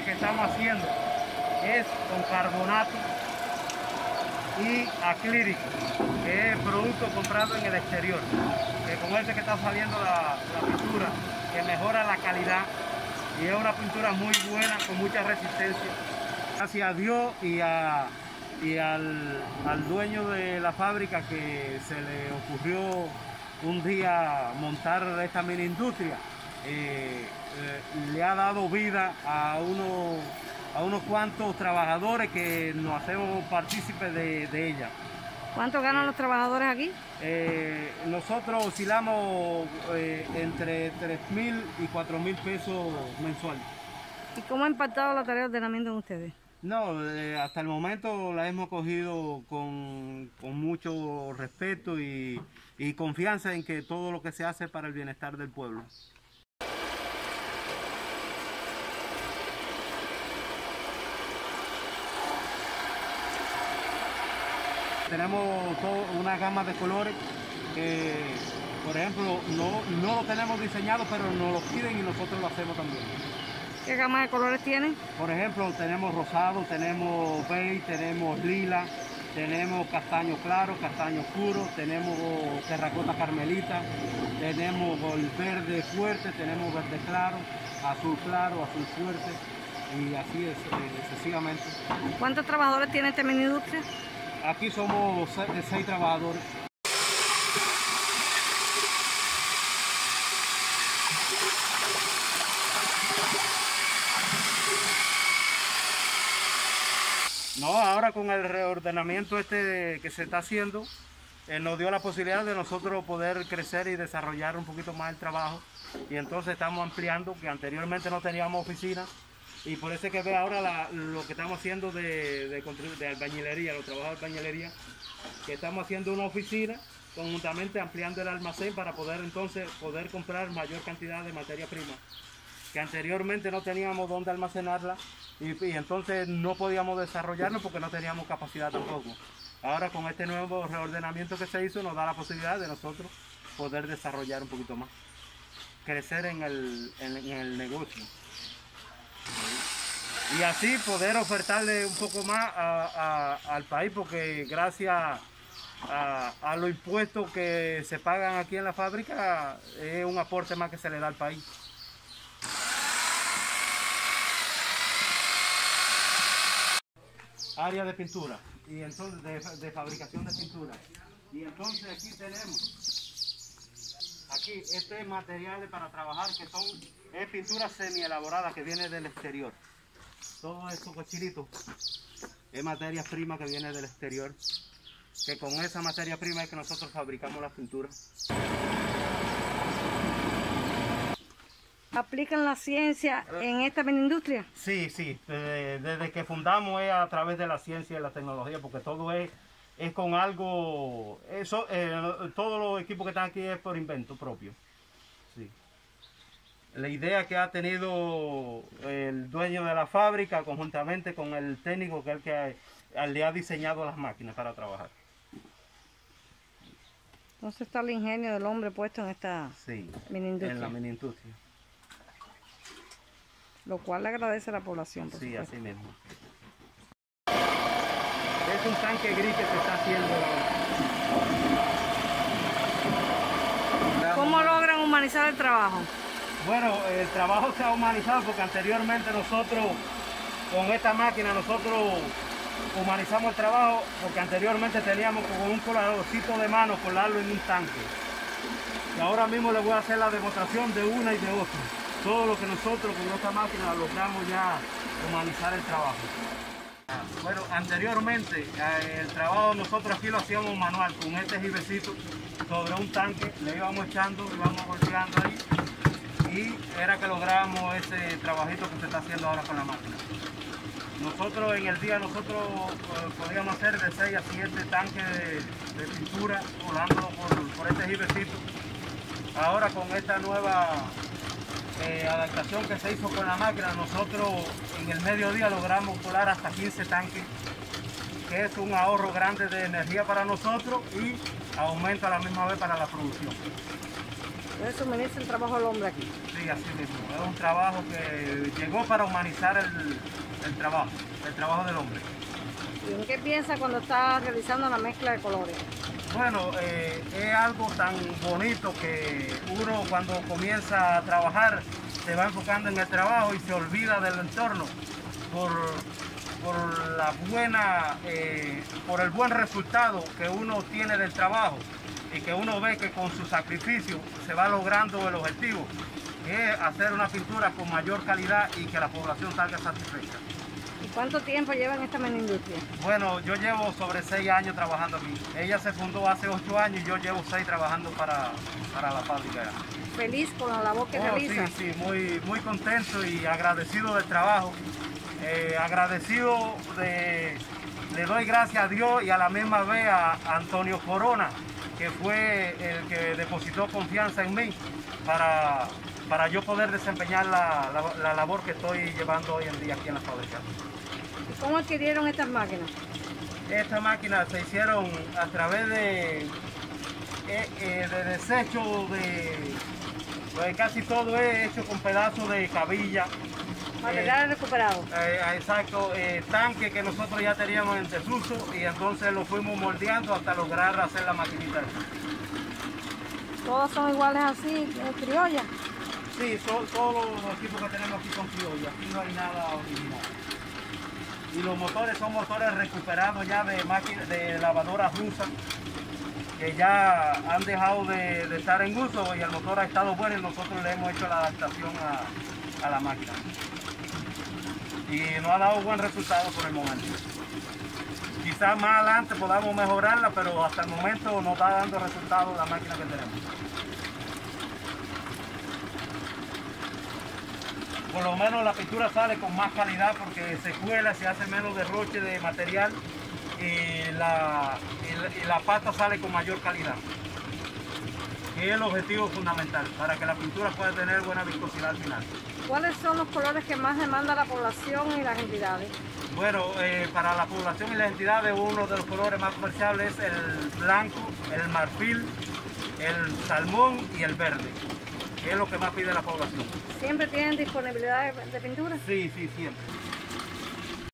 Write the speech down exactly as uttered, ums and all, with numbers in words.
mezcla que estamos haciendo es con carbonato y acrílico, que es el producto comprado en el exterior, que con ese que está saliendo la, la pintura, que mejora la calidad y es una pintura muy buena, con mucha resistencia. Gracias a Dios y, a, y al, al dueño de la fábrica, que se le ocurrió un día montar esta mini industria, eh, eh, le ha dado vida a uno a unos cuantos trabajadores que nos hacemos partícipes de, de ella. ¿Cuánto ganan eh, los trabajadores aquí? Eh, nosotros oscilamos eh, entre tres mil y cuatro mil pesos mensuales. ¿Y cómo ha impactado la tarea de ordenamiento en ustedes? No, eh, hasta el momento la hemos cogido con, con mucho respeto y, y confianza en que todo lo que se hace para el bienestar del pueblo. Tenemos todo, una gama de colores que, por ejemplo, no, no lo tenemos diseñado, pero nos lo piden y nosotros lo hacemos también. ¿Qué gama de colores tienen? Por ejemplo, tenemos rosado, tenemos beige, tenemos lila, tenemos castaño claro, castaño oscuro, tenemos terracota carmelita, tenemos el verde fuerte, tenemos verde claro, azul claro, azul fuerte, y así es, excesivamente. ¿Cuántos trabajadores tiene esta mini industria? Aquí somos seis, seis trabajadores. No, ahora con el reordenamiento este que se está haciendo, eh, nos dio la posibilidad de nosotros poder crecer y desarrollar un poquito más el trabajo. Y entonces estamos ampliando, que anteriormente no teníamos oficina. Y por eso es que ve ahora la, lo que estamos haciendo de, de, de albañilería, los trabajos de albañilería, que estamos haciendo una oficina, conjuntamente ampliando el almacén para poder entonces poder comprar mayor cantidad de materia prima, que anteriormente no teníamos dónde almacenarla y, y entonces no podíamos desarrollarlo porque no teníamos capacidad tampoco. Ahora con este nuevo reordenamiento que se hizo nos da la posibilidad de nosotros poder desarrollar un poquito más, crecer en el, en, en el negocio. Y así poder ofertarle un poco más a, a, al país, porque gracias a, a los impuestos que se pagan aquí en la fábrica, es un aporte más que se le da al país. Área de pintura, y entonces de, de fabricación de pintura. Y entonces aquí tenemos, aquí este es material para trabajar, que son, es pintura semi-elaborada que viene del exterior. Todos estos cochinitos es materia prima que viene del exterior, que con esa materia prima es que nosotros fabricamos las pinturas. ¿Aplican la ciencia en esta industria? Sí, sí. Desde, desde que fundamos es a través de la ciencia y la tecnología, porque todo es, es con algo... Eso, eh, todos los equipos que están aquí es por invento propio. Sí. La idea que ha tenido el dueño de la fábrica conjuntamente con el técnico, que es el que le ha diseñado las máquinas para trabajar. Entonces está el ingenio del hombre puesto en esta sí, mini industria. En la mini industria. Lo cual le agradece a la población. Por sí, supuesto. Así mismo. Es un tanque gris que se está haciendo. ¿Cómo logran humanizar el trabajo? Bueno, el trabajo se ha humanizado porque anteriormente nosotros, con esta máquina, nosotros humanizamos el trabajo porque anteriormente teníamos con un coladorcito de mano colarlo en un tanque. Y ahora mismo les voy a hacer la demostración de una y de otra. Todo lo que nosotros con esta máquina logramos ya humanizar el trabajo. Bueno, anteriormente el trabajo nosotros aquí lo hacíamos manual, con este jibecito sobre un tanque, le íbamos echando, le íbamos golpeando ahí. Y era que logramos ese trabajito que se está haciendo ahora con la máquina. Nosotros en el día nosotros eh, podíamos hacer de seis a siete tanques de, de pintura volándolo por, por este jibecito. Ahora con esta nueva eh, adaptación que se hizo con la máquina, nosotros en el mediodía logramos volar hasta quince tanques, que es un ahorro grande de energía para nosotros y aumenta a la misma vez para la producción. le suministra el trabajo al hombre aquí. Sí, así mismo. Es un trabajo que llegó para humanizar el, el trabajo, el trabajo del hombre. ¿Y en qué piensa cuando está realizando la mezcla de colores? Bueno, eh, es algo tan bonito que uno cuando comienza a trabajar se va enfocando en el trabajo y se olvida del entorno por, por, la buena, eh, por el buen resultado que uno obtiene del trabajo y que uno ve que con su sacrificio se va logrando el objetivo, que es hacer una pintura con mayor calidad y que la población salga satisfecha. ¿Y cuánto tiempo lleva en esta manindustria? Bueno, yo llevo sobre seis años trabajando aquí. Ella se fundó hace ocho años y yo llevo seis trabajando para, para la fábrica. ¿Feliz con la labor que bueno, realiza? Sí, sí, muy, muy contento y agradecido del trabajo. Eh, agradecido, de, le doy gracias a Dios y a la misma vez a Antonio Corona, que fue el que depositó confianza en mí para... para yo poder desempeñar la, la, la labor que estoy llevando hoy en día aquí en la fábrica. ¿Cómo adquirieron estas máquinas? Estas máquinas se hicieron a través de, de, de desechos, de, pues casi todo es hecho con pedazos de cabilla. Materiales eh, recuperados. Eh, exacto, eh, tanques que nosotros ya teníamos en desuso y entonces los fuimos moldeando hasta lograr hacer la maquinita. ¿Todos son iguales así, criollas? Sí, son, todos los tipos que tenemos aquí son criollos, aquí no hay nada original. Y los motores son motores recuperados ya de máquinas de lavadoras rusas, que ya han dejado de, de estar en uso y el motor ha estado bueno y nosotros le hemos hecho la adaptación a, a la máquina. Y nos ha dado buen resultado por el momento. Quizás más adelante podamos mejorarla, pero hasta el momento nos está dando resultados la máquina que tenemos. Por lo menos la pintura sale con más calidad porque se cuela, se hace menos derroche de material y la, y la, y la pasta sale con mayor calidad. Que es el objetivo fundamental para que la pintura pueda tener buena viscosidad final. ¿Cuáles son los colores que más demanda la población y las entidades? Bueno, eh, para la población y las entidades uno de los colores más comerciales es el blanco, el marfil, el salmón y el verde. Que es lo que más pide la población. ¿Siempre tienen disponibilidad de, de pintura? Sí, sí, siempre.